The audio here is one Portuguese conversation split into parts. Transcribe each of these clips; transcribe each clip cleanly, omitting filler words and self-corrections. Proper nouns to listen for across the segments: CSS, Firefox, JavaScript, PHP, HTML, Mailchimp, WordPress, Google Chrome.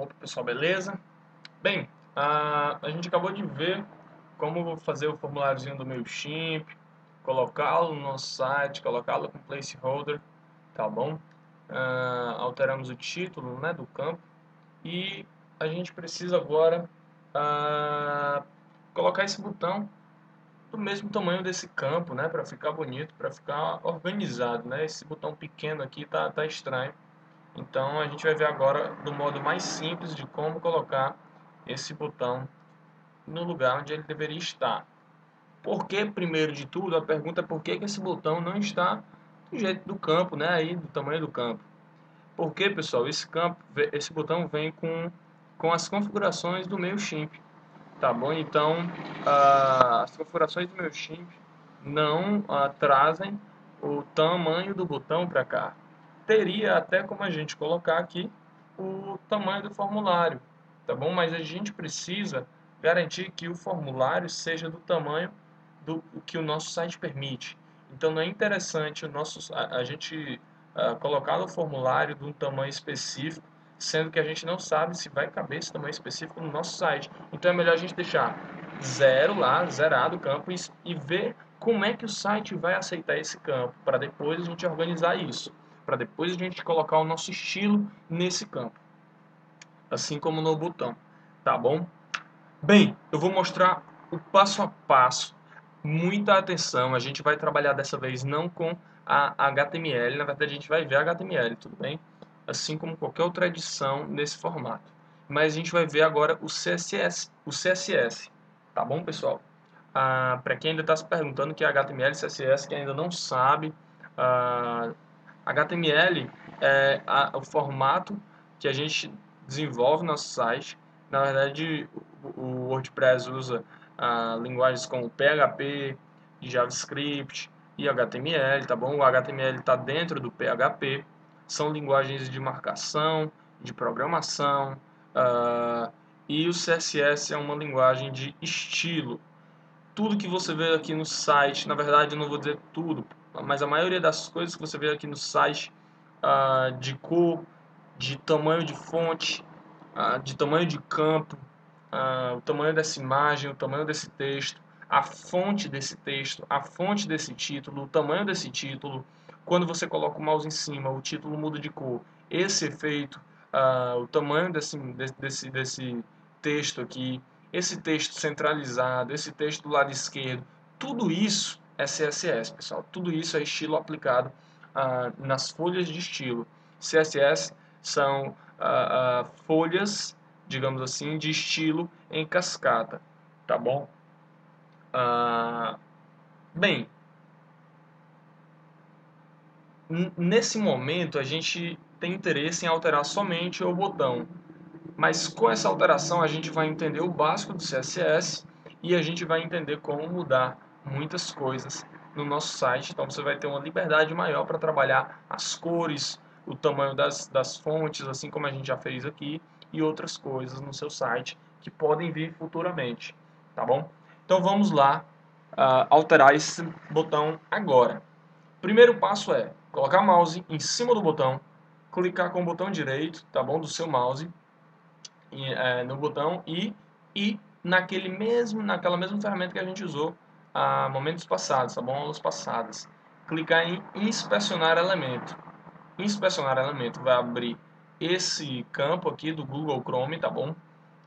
Opa, pessoal, beleza? Bem, a gente acabou de ver como fazer o formuláriozinho do Mailchimp, colocá-lo no nosso site, colocá-lo com placeholder, tá bom? Alteramos o título, né, do campo, e a gente precisa agora colocar esse botão do mesmo tamanho desse campo, né, para ficar bonito, para ficar organizado, né? Esse botão pequeno aqui tá estranho. Então a gente vai ver agora do modo mais simples de como colocar esse botão no lugar onde ele deveria estar. Porque, primeiro de tudo, a pergunta é por que esse botão não está do jeito do campo, né? Aí, do tamanho do campo. Porque, pessoal, esse botão vem com as configurações do Mailchimp. Tá bom? Então, as configurações do Mailchimp não trazem o tamanho do botão para cá. Teria até como a gente colocar aqui o tamanho do formulário, tá bom? Mas a gente precisa garantir que o formulário seja do tamanho do que o nosso site permite. Então não é interessante a gente colocar o formulário de um tamanho específico, sendo que a gente não sabe se vai caber esse tamanho específico no nosso site. Então é melhor a gente deixar zerado o campo e ver como é que o site vai aceitar esse campo, para depois a gente organizar isso. Para depois a gente colocar o nosso estilo nesse campo, assim como no botão, tá bom? Bem, eu vou mostrar o passo a passo, muita atenção, a gente vai trabalhar dessa vez não com a HTML, na verdade a gente vai ver a HTML, tudo bem? Assim como qualquer outra edição nesse formato, mas a gente vai ver agora o CSS, tá bom, pessoal? Para quem ainda está se perguntando que é HTML, CSS, que ainda não sabe... HTML é o formato que a gente desenvolve no nosso site. Na verdade, o WordPress usa linguagens como PHP, JavaScript e HTML, tá bom? O HTML está dentro do PHP. São linguagens de marcação, de programação. E o CSS é uma linguagem de estilo. Tudo que você vê aqui no site, na verdade, eu não vou dizer tudo, mas a maioria das coisas que você vê aqui no site, de cor, de tamanho de fonte, de tamanho de campo, o tamanho dessa imagem, o tamanho desse texto, a fonte desse texto, a fonte desse título, o tamanho desse título, quando você coloca o mouse em cima, o título muda de cor, esse efeito, o tamanho desse texto aqui, esse texto centralizado, esse texto do lado esquerdo, tudo isso é CSS, pessoal. Tudo isso é estilo aplicado nas folhas de estilo. CSS são folhas, digamos assim, de estilo em cascata, tá bom? Bem, nesse momento a gente tem interesse em alterar somente o botão, mas com essa alteração a gente vai entender o básico do CSS e a gente vai entender como mudar muitas coisas no nosso site. Então você vai ter uma liberdade maior para trabalhar as cores, o tamanho das fontes, assim como a gente já fez aqui, e outras coisas no seu site que podem vir futuramente, tá bom? Então vamos lá alterar esse botão agora. Primeiro passo é colocar o mouse em cima do botão, clicar com o botão direito, tá bom, do seu mouse no botão e naquela mesma ferramenta que a gente usou momentos passados, tá bom? Aulas passadas. Clicar em inspecionar elemento. Inspecionar elemento vai abrir esse campo aqui do Google Chrome, tá bom?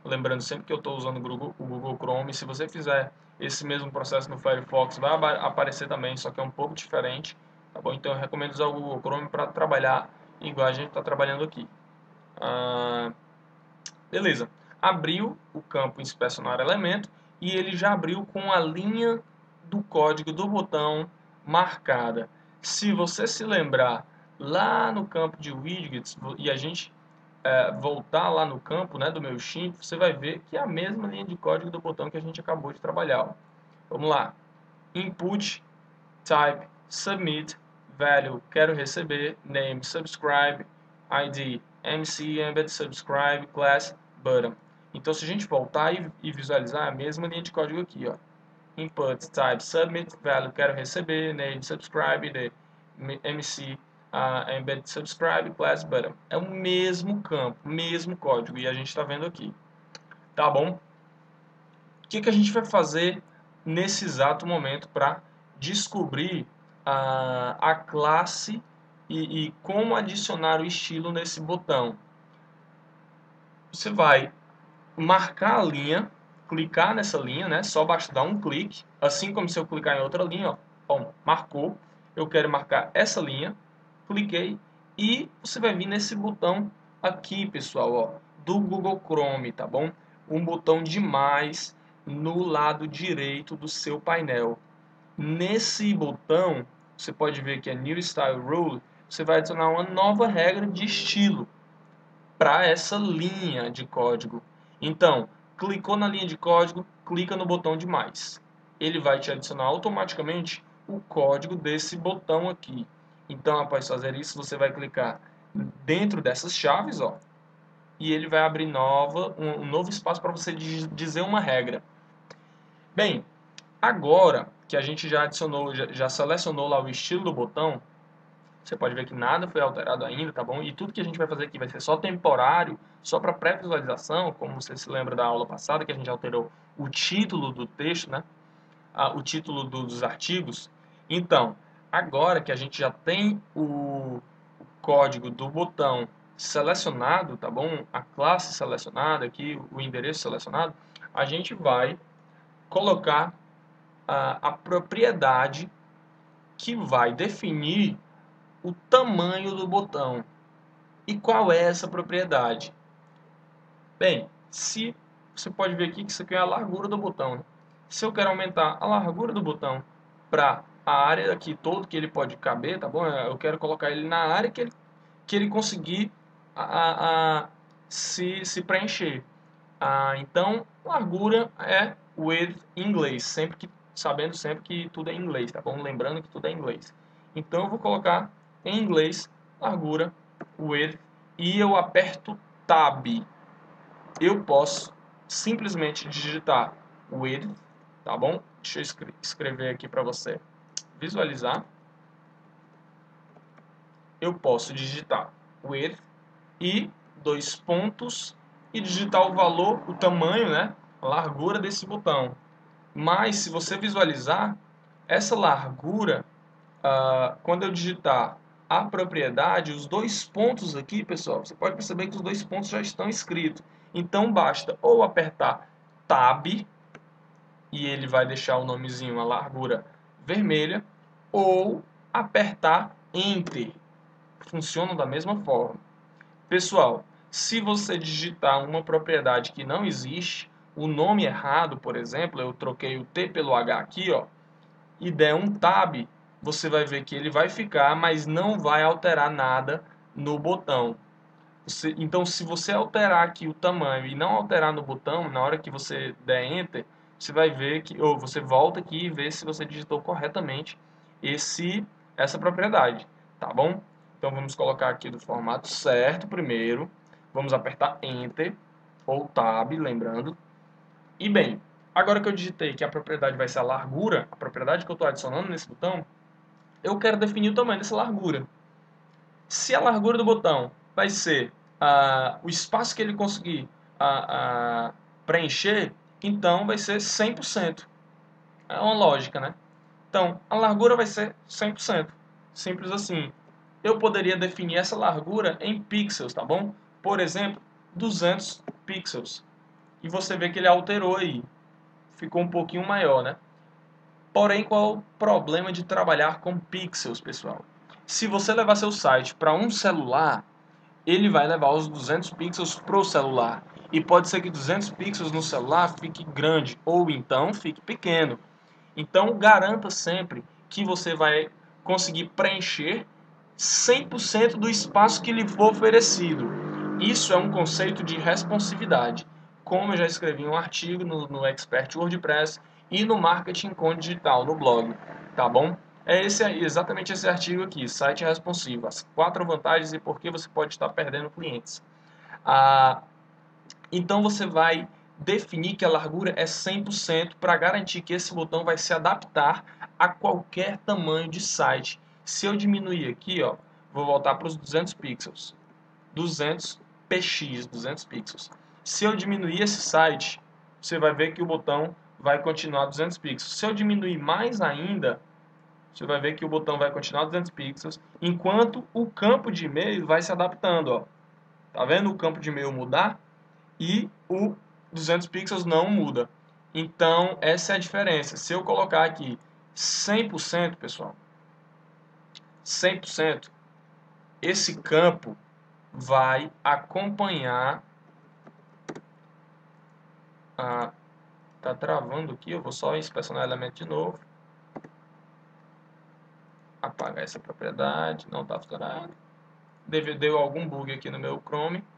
Lembrando sempre que eu estou usando o Google Chrome. Se você fizer esse mesmo processo no Firefox, vai aparecer também, só que é um pouco diferente, tá bom? Então eu recomendo usar o Google Chrome para trabalhar igual a gente está trabalhando aqui. Beleza. Abriu o campo inspecionar elemento e ele já abriu com a linha do código do botão marcada. Se você se lembrar lá no campo de widgets e a gente voltar lá no campo, né, do Mailchimp, você vai ver que é a mesma linha de código do botão que a gente acabou de trabalhar. Ó. Vamos lá. Input, type, submit, value, quero receber, name, subscribe, ID, MC, embed, subscribe, class, button. Então se a gente voltar e visualizar a mesma linha de código aqui, ó. Input, type, submit, value, quero receber, name, subscribe, de, mc, a Embed Subscribe Class Button. É o mesmo campo, mesmo código, e a gente está vendo aqui. Tá bom? O que, que a gente vai fazer nesse exato momento para descobrir a classe e como adicionar o estilo nesse botão? Você vai marcar a linha, clicar nessa linha, né? Só basta dar um clique, assim como se eu clicar em outra linha, ó. Bom, marcou. Eu quero marcar essa linha, cliquei, e você vai vir nesse botão aqui, pessoal, ó, do Google Chrome, tá bom? Um botão de mais no lado direito do seu painel. Nesse botão, você pode ver que é New Style Rule, você vai adicionar uma nova regra de estilo para essa linha de código. Então, clicou na linha de código, clica no botão de mais. Ele vai te adicionar automaticamente o código desse botão aqui. Então, após fazer isso, você vai clicar dentro dessas chaves, ó, e ele vai abrir um novo espaço para você dizer uma regra. Bem, agora que a gente já adicionou, já selecionou lá o estilo do botão, você pode ver que nada foi alterado ainda, tá bom? E tudo que a gente vai fazer aqui vai ser só temporário, só para pré-visualização, como você se lembra da aula passada, que a gente alterou o título do texto, né? O título dos artigos. Então, agora que a gente já tem o código do botão selecionado, tá bom? A classe selecionada aqui, o endereço selecionado, a gente vai colocar a propriedade que vai definir o tamanho do botão. E qual é essa propriedade? Bem, se você pode ver aqui que isso aqui é a largura do botão, né? Se eu quero aumentar a largura do botão para a área aqui todo que ele pode caber, tá bom? Eu quero colocar ele na área que ele conseguir se preencher. Então, largura é width em inglês, sabendo sempre que tudo é em inglês, tá bom? Lembrando que tudo é em inglês. Então, eu vou colocar em inglês largura width e eu aperto Tab. Eu posso simplesmente digitar width, tá bom? Deixa eu escrever aqui para você visualizar. Eu posso digitar width e 2 pontos e digitar o valor, o tamanho, né? A largura desse botão. Mas se você visualizar, essa largura, quando eu digitar a propriedade, os 2 pontos aqui, pessoal, você pode perceber que os 2 pontos já estão escritos. Então basta ou apertar Tab, e ele vai deixar o nomezinho, a largura vermelha, ou apertar Enter. Funcionam da mesma forma. Pessoal, se você digitar uma propriedade que não existe, o nome errado, por exemplo, eu troquei o T pelo H aqui, ó, e der um Tab, você vai ver que ele vai ficar, mas não vai alterar nada no botão. Então, se você alterar aqui o tamanho e não alterar no botão, na hora que você der Enter, você vai ver que, ou você volta aqui e vê se você digitou corretamente essa propriedade, tá bom? Então vamos colocar aqui do formato certo primeiro, vamos apertar Enter ou Tab, lembrando. E bem, agora que eu digitei que a propriedade vai ser a largura, a propriedade que eu estou adicionando nesse botão, eu quero definir o tamanho dessa largura. Se a largura do botão vai ser o espaço que ele conseguir preencher, então vai ser 100%. É uma lógica, né? Então, a largura vai ser 100%. Simples assim. Eu poderia definir essa largura em pixels, tá bom? Por exemplo, 200 pixels. E você vê que ele alterou aí. Ficou um pouquinho maior, né? Porém, qual é o problema de trabalhar com pixels, pessoal? Se você levar seu site para um celular, ele vai levar os 200 pixels para o celular. E pode ser que 200 pixels no celular fique grande, ou então fique pequeno. Então, garanta sempre que você vai conseguir preencher 100% do espaço que lhe for oferecido. Isso é um conceito de responsividade. Como eu já escrevi um artigo no Expert WordPress e no Marketing com Digital, no blog, tá bom? É exatamente esse artigo aqui, Site Responsivo, as 4 vantagens e por que você pode estar perdendo clientes. Então você vai definir que a largura é 100% para garantir que esse botão vai se adaptar a qualquer tamanho de site. Se eu diminuir aqui, ó, Vou voltar para os 200 pixels. 200 px, 200 pixels. Se eu diminuir esse site, você vai ver que o botão vai continuar 200 pixels. Se eu diminuir mais ainda, você vai ver que o botão vai continuar 200 pixels, enquanto o campo de e-mail vai se adaptando, ó. Tá vendo o campo de e-mail mudar e o 200 pixels não muda. Então, essa é a diferença. Se eu colocar aqui 100%, pessoal, 100%, esse campo vai acompanhar... Ah, tá travando aqui, eu vou só inspecionar o elemento de novo. Apagar essa propriedade, não tá funcionando. Deu algum bug aqui no meu Chrome.